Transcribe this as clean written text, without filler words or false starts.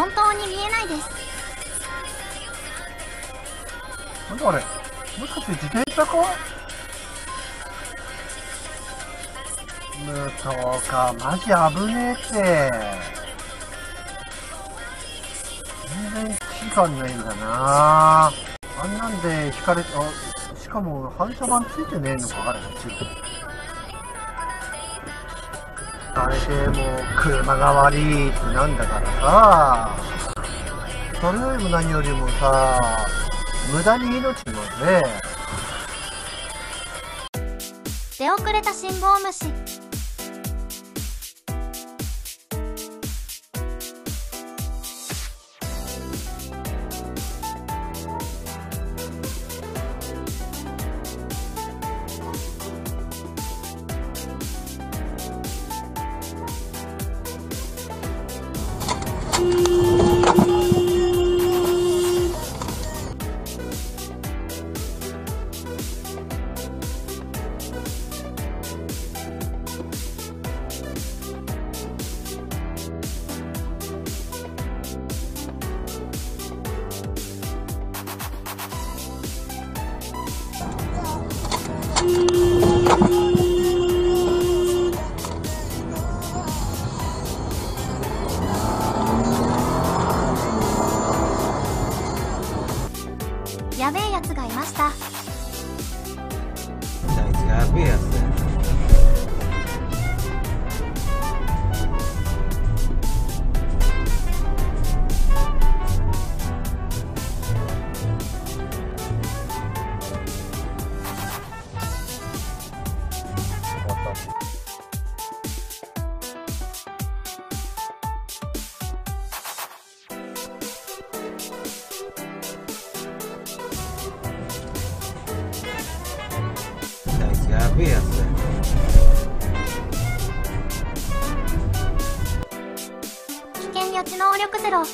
本当に見えないです。なんだあれ、もしかして自転車か？そうか、マジ危ねえって。全然危機感ないんだなあ。あんなんで引かれて、あ、しかも反射板ついてねえのか、あれちょっと。あれでもう車が悪いってなんだからさ、それよりも何よりもさ、無駄に命のね。出遅れた信号無視。やべえやつがいました。やべえやつ。危険予知能力ゼロ。